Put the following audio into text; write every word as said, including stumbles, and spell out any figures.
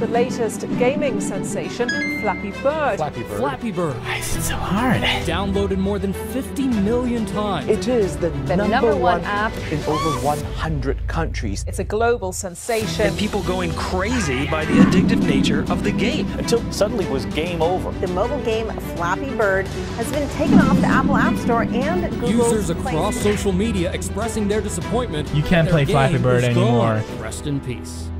the latest gaming sensation, Flappy Bird. Flappy Bird. Flappy Bird. Why is it so hard? Downloaded more than fifty million times. It is the, the number, number one, one app in over one hundred countries. It's a global sensation. And people going crazy by the addictive nature of the game. Until suddenly it was game over. The mobile game Flappy Bird has been taken off the Apple App Store and Google. Users across social media expressing their disappointment. You can't play Flappy Bird anymore. Rest in peace.